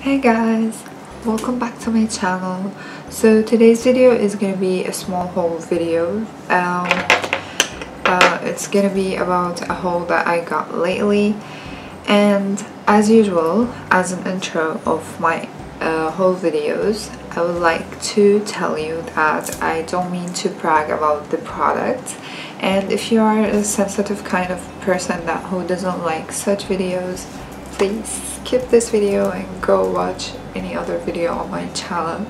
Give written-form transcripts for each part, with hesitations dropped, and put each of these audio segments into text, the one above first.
Hey guys, welcome back to my channel. So today's video is gonna be a small haul video. It's gonna be about a haul that I got lately, and as usual, as an intro of my haul videos, I would like to tell you that I don't mean to brag about the product, and if you are a sensitive kind of person who doesn't like such videos, please skip this video and go watch any other video on my channel.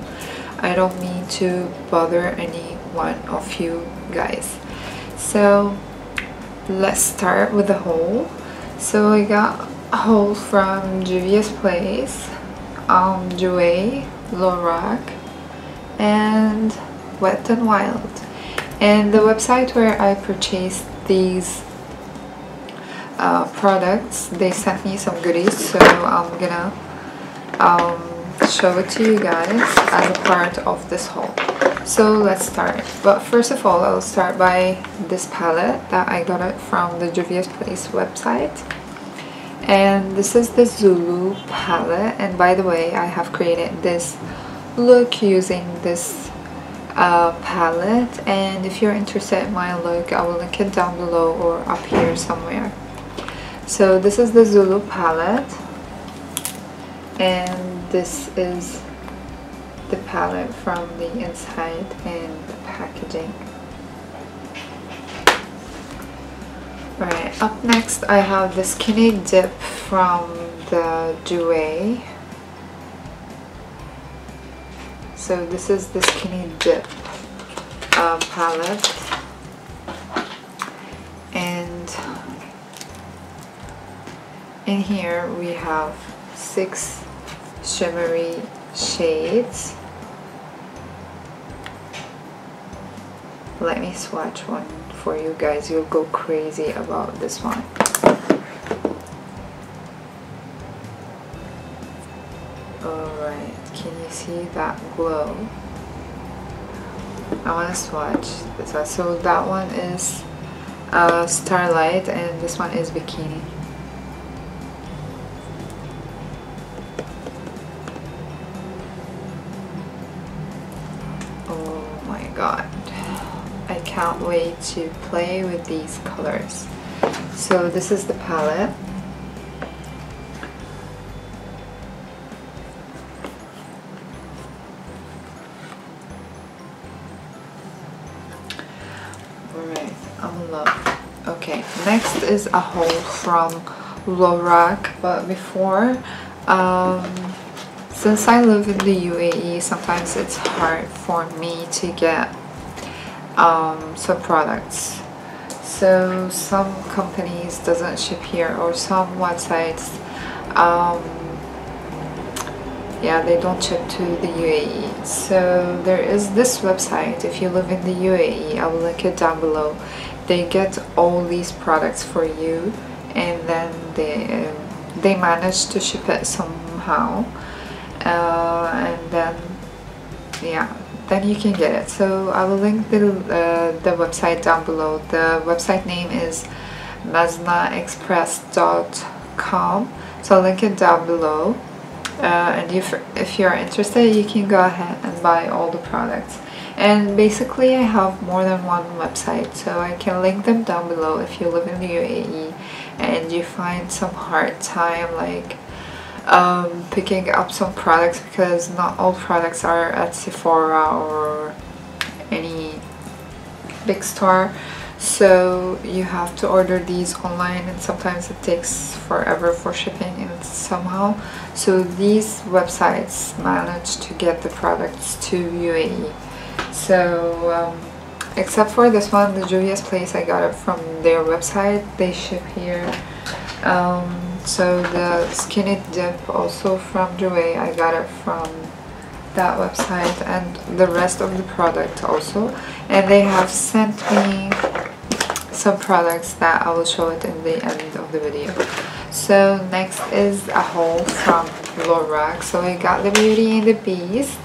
I don't mean to bother any one of you guys. So let's start with the haul. So I got a haul from Juvia's Place, Al Jouer, Lorac, and Wet n Wild. And the website where I purchased these products, they sent me some goodies, so I'm gonna show it to you guys as a part of this haul. So let's start. But first of all, I'll start by this palette that I got it from the Juvia's Place website, and this is the Zulu palette. And by the way, I have created this look using this palette, and if you're interested in my look, I will link it down below or up here somewhere. So this is the Zulu palette, and this is the palette from the inside and the packaging. Alright, up next I have the Skinny Dip from the Jouer. So this is the Skinny Dip palette, and in here we have 6 shimmery shades. Let me swatch one for you guys, you'll go crazy about this one. Alright, can you see that glow? I want to swatch this one. So that one is Starlight, and this one is Bikini. Can't wait to play with these colors. So this is the palette, alright, I'm in love. Okay, next is a haul from Lorac, but before, since I live in the UAE, sometimes it's hard for me to get some products, so some companies doesn't ship here, or some websites yeah, they don't ship to the UAE. So there is this website, if you live in the UAE, I will link it down below. They get all these products for you, and then they manage to ship it somehow, and then yeah, then you can get it. So I will link the website down below. The website name is maznaexpress.com, so I'll link it down below, and if you're interested, you can go ahead and buy all the products. And basically I have more than one website, so I can link them down below if you live in the UAE and you find some hard time like picking up some products, because not all products are at Sephora or any big store, so you have to order these online, and sometimes it takes forever for shipping and somehow. So these websites manage to get the products to UAE. So except for this one, the Juvia's Place, I got it from their website, they ship here. So the Skinny Dip, also from Jouer, I got it from that website, and the rest of the product also. And they have sent me some products that I will show it in the end of the video. So next is a haul from Lorac. So I got the Beauty and the Beast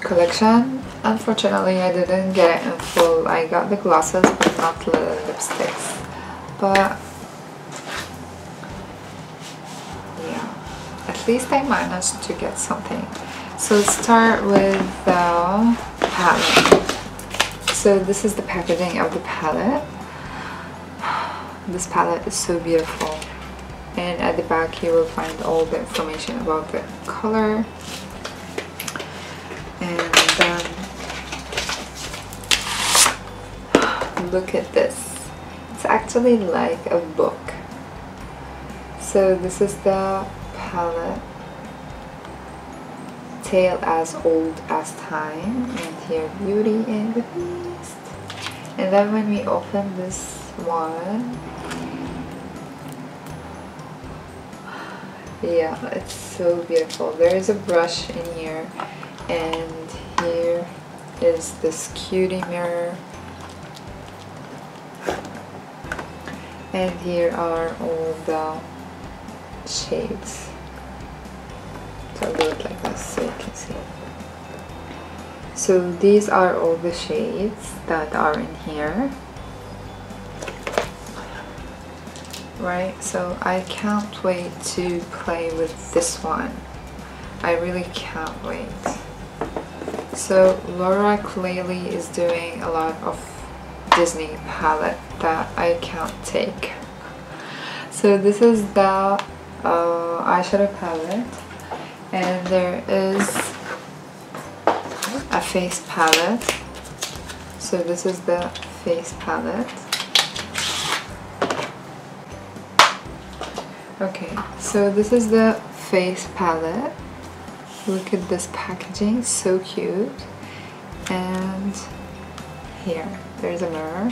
collection. Unfortunately I didn't get it in full. I got the glosses but not the lipsticks. But at least I managed to get something. So let's start with the palette. So this is the packaging of the palette. This palette is so beautiful, and at the back you will find all the information about the color. And look at this, it's actually like a book. So this is the palette, Tale as Old as Time, and here Beauty and the Beast. And then when we open this one, yeah, it's so beautiful. There is a brush in here, and here is this cutie mirror, and here are all the shades. So I'll do it like this so you can see. So these are all the shades that are in here, right? So I can't wait to play with this one. I really can't wait. So Lorac lately is doing a lot of Disney palette that I can't take. So this is the eyeshadow palette, and there is a face palette. So this is the face palette. Okay, so this is the face palette. Look at this packaging, so cute. And here, there's a mirror.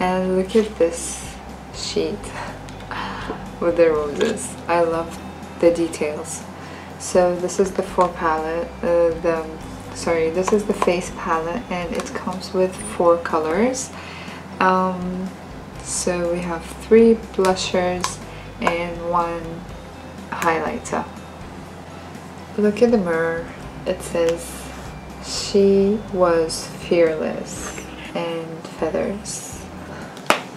And look at this sheet with the roses. I love the details. So this is the face palette, and it comes with 4 colors. So we have 3 blushers and 1 highlighter. Look at the mirror. It says she was fearless and feathers.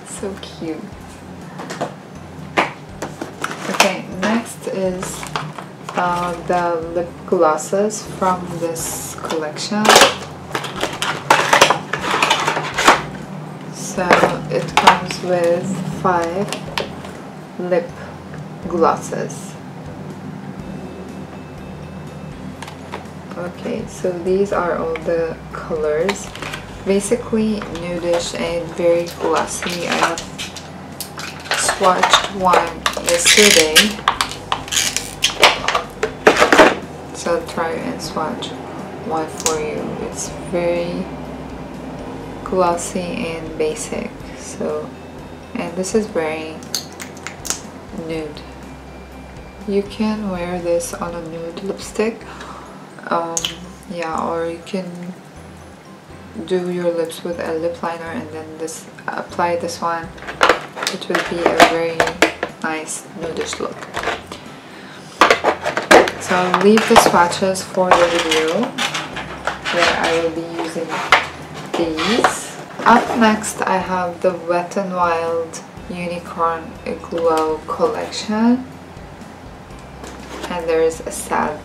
So cute. Okay, next is the lip glosses from this collection. So it comes with 5 lip glosses. Okay, so these are all the colors, basically nudish and very glossy. I have swatched one yesterday, so I'll try and swatch one for you. It's very glossy and basic. So, and this is very nude. You can wear this on a nude lipstick, yeah, or you can do your lips with a lip liner and then apply this one. It will be a very nice nudish look. So I'll leave the swatches for the video where I will be using these. Up next I have the Wet n Wild Unicorn Glow collection, and there is a sad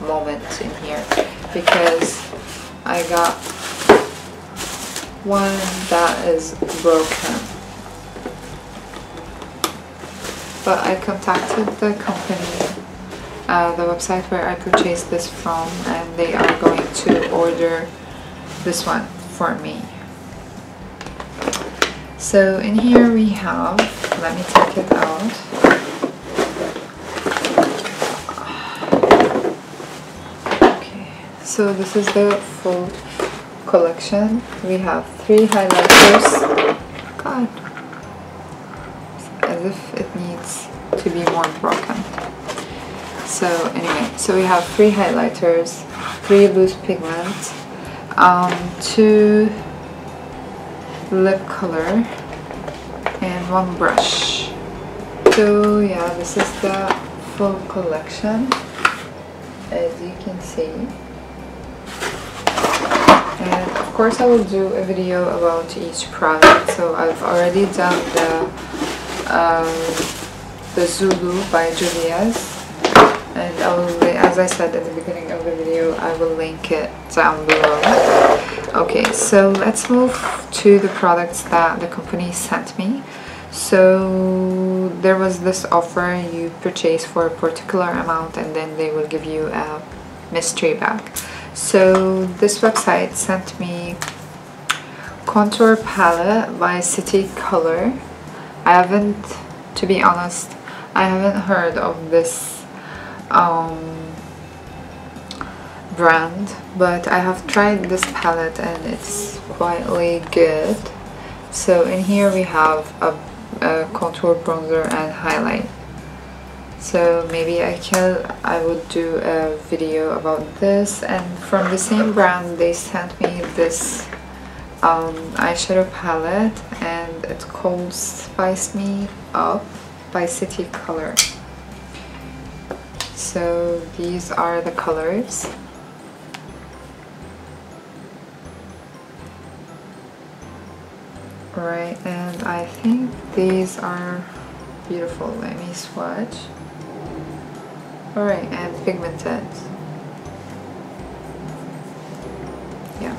moment in here because I got one that is broken, but I contacted the company, the website where I purchased this from, and they are going to order this one for me. So in here we have, let me take it out. Okay, so this is the full collection. We have 3 highlighters. God, as if it needs to be more broken. So anyway, so we have 3 highlighters, 3 loose pigments, 2 lip color, and 1 brush. So yeah, this is the full collection, as you can see. And of course I will do a video about each product. So I've already done the Zulu by Juvia's, and I will, as I said at the beginning of the video, I will link it down below. Okay, so let's move to the products that the company sent me. So there was this offer, you purchase for a particular amount and then they will give you a mystery bag. So this website sent me Contour Palette by City Color. I haven't, to be honest, I haven't heard of this brand, but I have tried this palette and it's quietly good. So in here we have a contour, bronzer and highlight. So maybe I would do a video about this. And from the same brand they sent me this eyeshadow palette, and it's called Spice Me Up by City Color. So these are the colors. Right, and I think these are beautiful. Let me swatch. Alright, and pigmented. Yeah.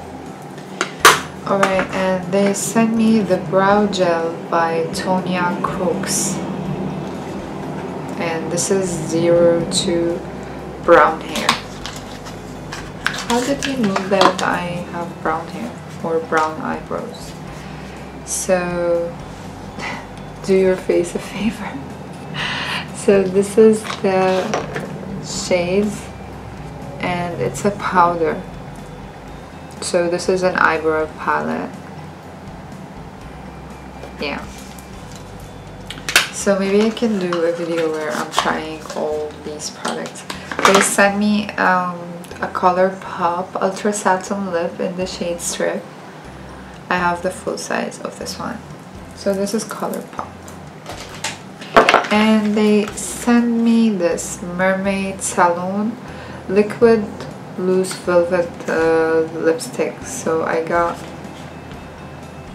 Alright, and they sent me the Brow Gel by Tonya Crooks. And this is 02 brown hair. How did they know that I have brown hair or brown eyebrows? So, do your face a favor. So this is the shades, and it's a powder. So this is an eyebrow palette. Yeah. So maybe I can do a video where I'm trying all these products. They sent me a ColourPop Ultra Satin lip in the shade Strip. I have the full size of this one. So this is ColourPop. And they sent me this Mermaid Salon Liquid Loose Velvet lipstick. So I got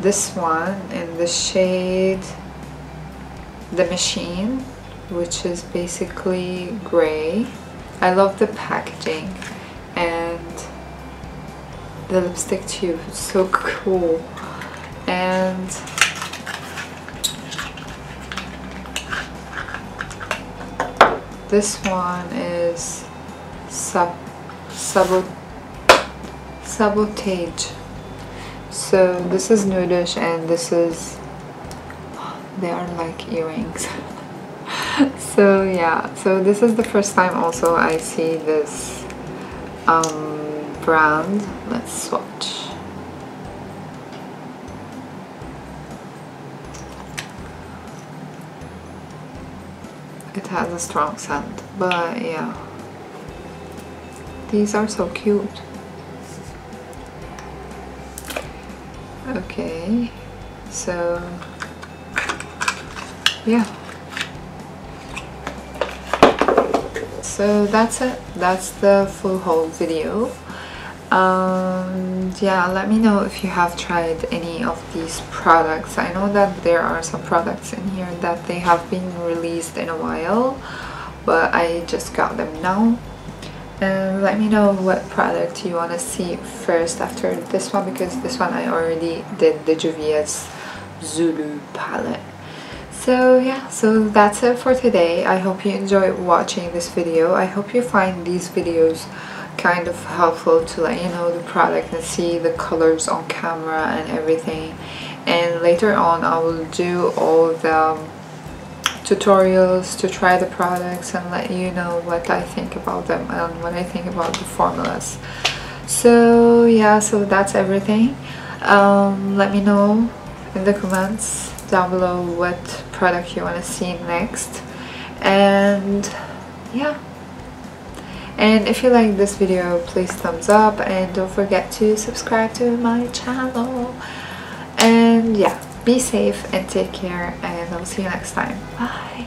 this one in the shade The Machine, which is basically grey. I love the packaging and the lipstick tube, it's so cool. And this one is Sabotage. So this is nudish, and this is, they are like earrings. So yeah, so this is the first time also I see this brand. Let's swatch. It has a strong scent, but yeah, these are so cute. Okay, so yeah, so that's it, that's the full haul video. Yeah, let me know if you have tried any of these products. I know that there are some products in here that they have been released in a while, but I just got them now. And let me know what product you want to see first after this one, because this one I already did the Juvia's Zulu palette. So yeah, so that's it for today. I hope you enjoyed watching this video. I hope you find these videos kind of helpful to let you know the product and see the colors on camera and everything. And later on I will do all the tutorials to try the products and let you know what I think about them and what I think about the formulas. So yeah, so that's everything. Let me know in the comments down below what product you want to see next. And yeah, and if you like this video, please thumbs up and don't forget to subscribe to my channel. And yeah, be safe and take care, and I'll see you next time. Bye.